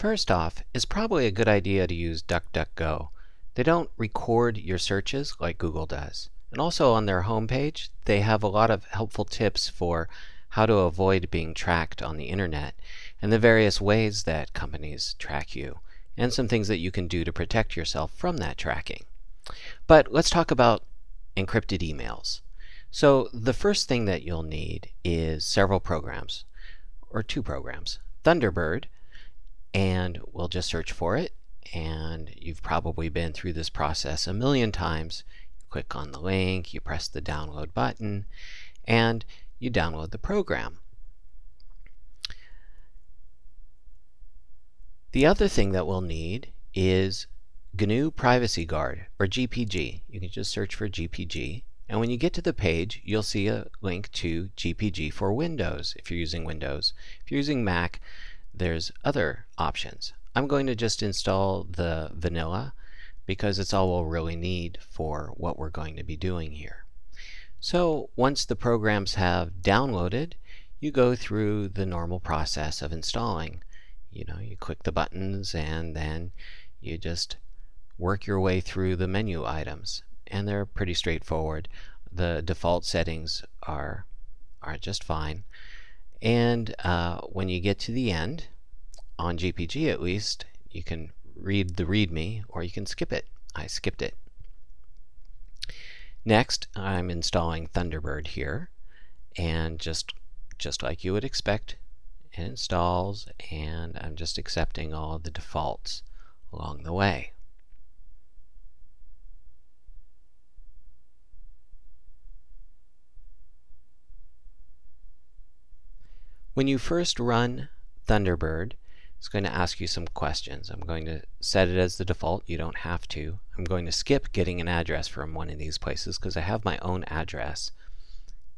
First off, it's probably a good idea to use DuckDuckGo. They don't record your searches like Google does. And also on their homepage, they have a lot of helpful tips for how to avoid being tracked on the internet and the various ways that companies track you, and some things that you can do to protect yourself from that tracking. But let's talk about encrypted emails. So the first thing that you'll need is several programs, or two programs. Thunderbird, and we'll just search for it, and you've probably been through this process a million times. You click on the link, you press the download button, and you download the program. The other thing that we'll need is GNU Privacy Guard, or GPG. You can just search for GPG, and when you get to the page, you'll see a link to GPG for Windows, if you're using Windows. If you're using Mac, there's other options. I'm going to just install the vanilla because it's all we'll really need for what we're going to be doing here. So once the programs have downloaded, you go through the normal process of installing. You know, you click the buttons and then you just work your way through the menu items, and they're pretty straightforward. The default settings are just fine, and when you get to the end, on GPG at least, you can read the README or you can skip it. I skipped it. Next, I'm installing Thunderbird here, and just like you would expect, it installs, and I'm just accepting all of the defaults along the way. When you first run Thunderbird, it's going to ask you some questions. I'm going to set it as the default. You don't have to. I'm going to skip getting an address from one of these places because I have my own address,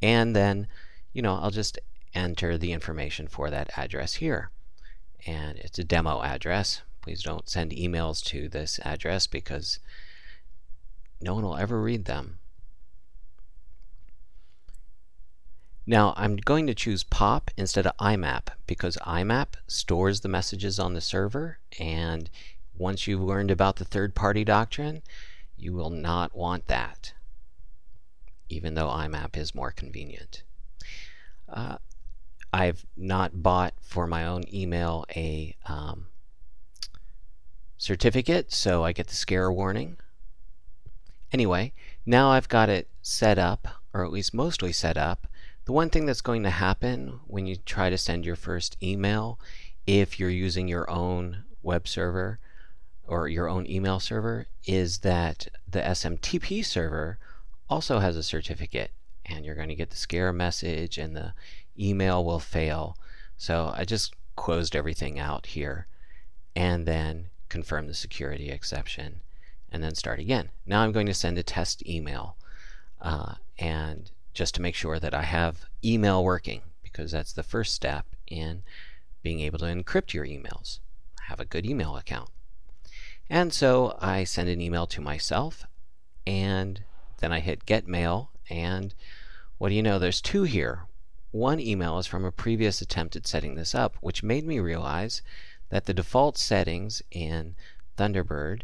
and then, you know, I'll just enter the information for that address here, and it's a demo address. Please don't send emails to this address because no one will ever read them. Now I'm going to choose POP instead of IMAP because IMAP stores the messages on the server, and once you've learned about the third-party doctrine, you will not want that, even though IMAP is more convenient. I've not bought for my own email a certificate, so I get the scare warning. Anyway, now I've got it set up, or at least mostly set up. The one thing that's going to happen when you try to send your first email, if you're using your own web server or your own email server, is that the SMTP server also has a certificate, and you're going to get the scare message and the email will fail. So I just closed everything out here and then confirm the security exception and then start again. Now I'm going to send a test email and just to make sure that I have email working, because that's the first step in being able to encrypt your emails. Have a good email account. And so I send an email to myself, and then I hit get mail, and what do you know, there's two here. One email is from a previous attempt at setting this up, which made me realize that the default settings in Thunderbird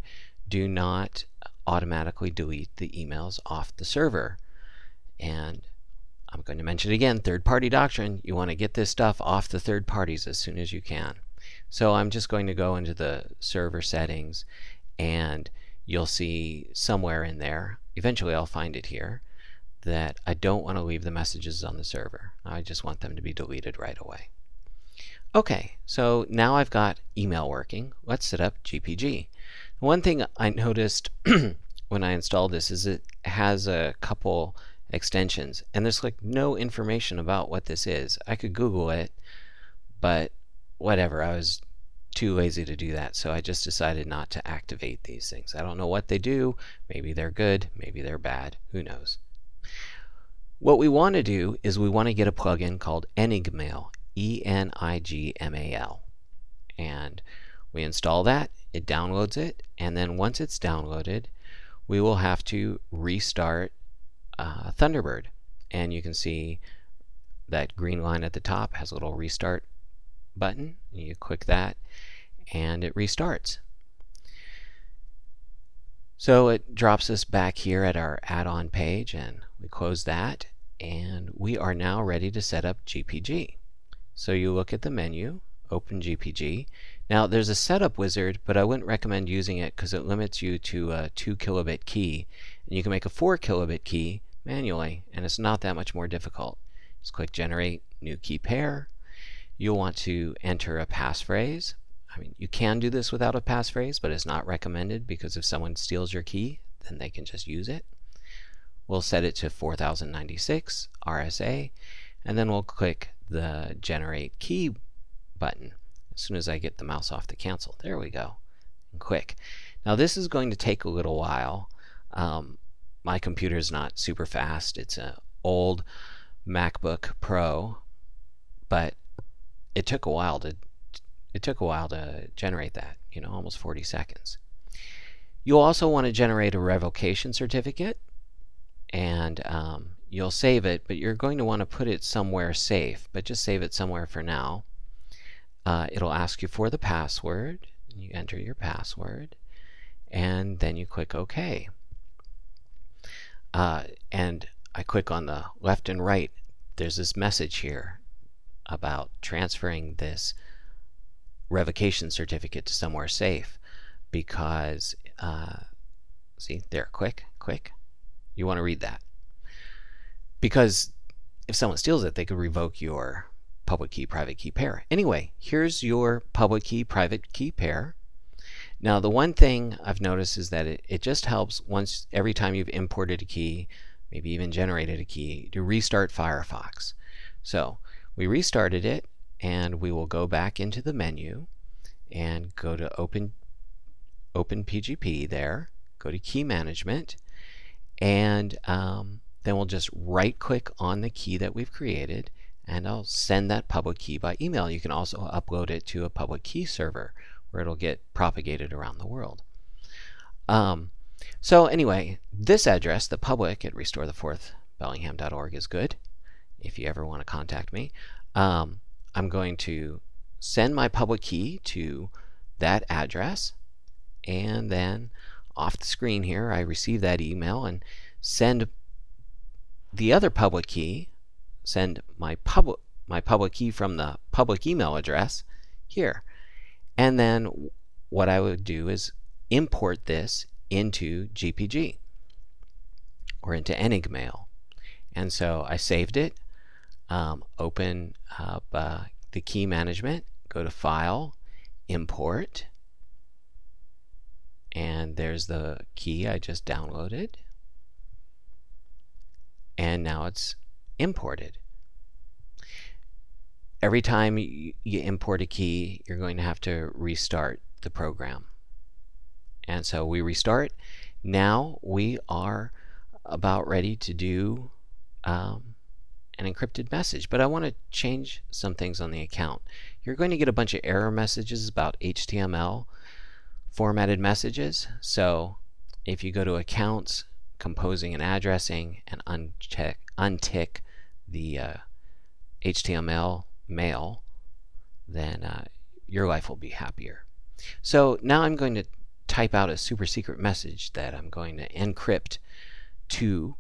do not automatically delete the emails off the server. And I'm going to mention it again, third-party doctrine. You want to get this stuff off the third parties as soon as you can. So I'm just going to go into the server settings, and you'll see somewhere in there, eventually I'll find it here, that I don't want to leave the messages on the server. I just want them to be deleted right away. Okay, so now I've got email working. Let's set up GPG. One thing I noticed when I installed this is it has a couple extensions, and there's like no information about what this is. I could Google it, but whatever, I was too lazy to do that, so I just decided not to activate these things. I don't know what they do. Maybe they're good, maybe they're bad, who knows. What we want to do is we want to get a plugin called Enigmail, E-N-I-G-M-A-L, and we install that, it downloads it, and then once it's downloaded, we will have to restart Thunderbird, and you can see that green line at the top has a little restart button. You click that and it restarts. So it drops us back here at our add-on page, and we close that, and we are now ready to set up GPG. So you look at the menu, open GPG. Now there's a setup wizard, but I wouldn't recommend using it because it limits you to a 2 kilobit key, and you can make a 4 kilobit key manually, and it's not that much more difficult. Just click generate new key pair. You'll want to enter a passphrase. I mean, you can do this without a passphrase, but it's not recommended because if someone steals your key, then they can just use it. We'll set it to 4096 RSA, and then we'll click the generate key button. As soon as I get the mouse off the cancel, there we go. And quick. Now this is going to take a little while. My computer is not super fast. It's an old MacBook Pro, but it took a while to generate that, you know, almost 40 seconds. You'll also want to generate a revocation certificate, and you'll save it, but you're going to want to put it somewhere safe, but just save it somewhere for now. It'll ask you for the password, and you enter your password, and then you click OK. And I click on the left and right. There's this message here about transferring this revocation certificate to somewhere safe because, see there, quick. You want to read that. Because if someone steals it, they could revoke your public key, private key pair. Anyway, here's your public key, private key pair. Now the one thing I've noticed is that it just helps once every time you've imported a key, maybe even generated a key, to restart Firefox. So we restarted it, and we will go back into the menu and go to open PGP there, go to key management, and then we'll just right click on the key that we've created, and I'll send that public key by email. You can also upload it to a public key server where it'll get propagated around the world. So anyway, this address, the public at restorethefourthbellingham.org, is good if you ever want to contact me. I'm going to send my public key to that address, and then off the screen here I receive that email and send the other public key, send my public key from the public email address here. And then what I would do is import this into GPG or into Enigmail. And so I saved it. Open up the key management, go to file, import, and there's the key I just downloaded, and now it's imported. Every time you import a key, you're going to have to restart the program, and so we restart. Now we are about ready to do an encrypted message, but I want to change some things on the account. You're going to get a bunch of error messages about HTML formatted messages, so if you go to accounts, composing and addressing, and untick the HTML mail, then your life will be happier. So now I'm going to type out a super secret message that I'm going to encrypt to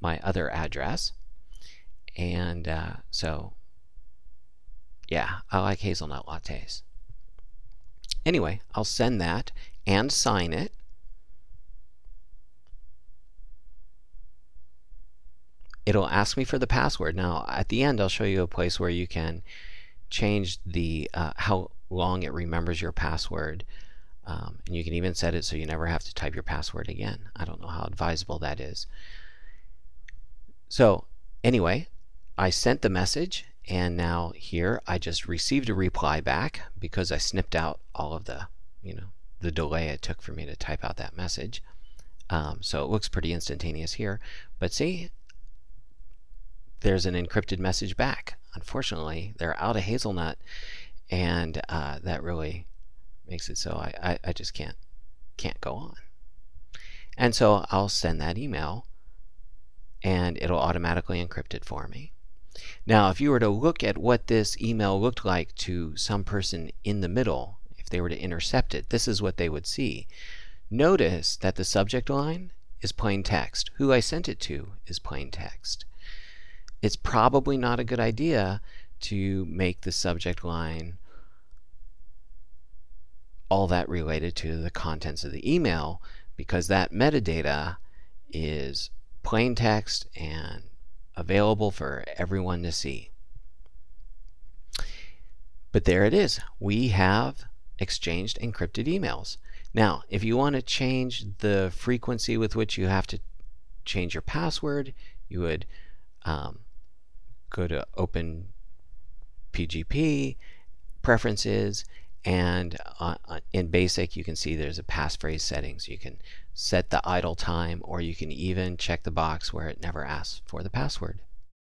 my other address. And so, yeah, I like hazelnut lattes. Anyway, I'll send that and sign it. It'll ask me for the password. Now, at the end, I'll show you a place where you can change the how long it remembers your password, and you can even set it so you never have to type your password again. I don't know how advisable that is. So, anyway, I sent the message, and now here I just received a reply back because I snipped out all of the, you know, the delay it took for me to type out that message. So it looks pretty instantaneous here, but see, there's an encrypted message back. Unfortunately, they're out of hazelnut, and that really makes it so I just can't go on. And so I'll send that email, and it'll automatically encrypt it for me. Now, if you were to look at what this email looked like to some person in the middle, if they were to intercept it, this is what they would see. Notice that the subject line is plain text. Who I sent it to is plain text. It's probably not a good idea to make the subject line all that related to the contents of the email, because that metadata is plain text and available for everyone to see. But there it is. We have exchanged encrypted emails. Now, if you want to change the frequency with which you have to change your password, you would go to Open PGP, Preferences, and in Basic you can see there's a passphrase settings. You can set the idle time, or you can even check the box where it never asks for the password.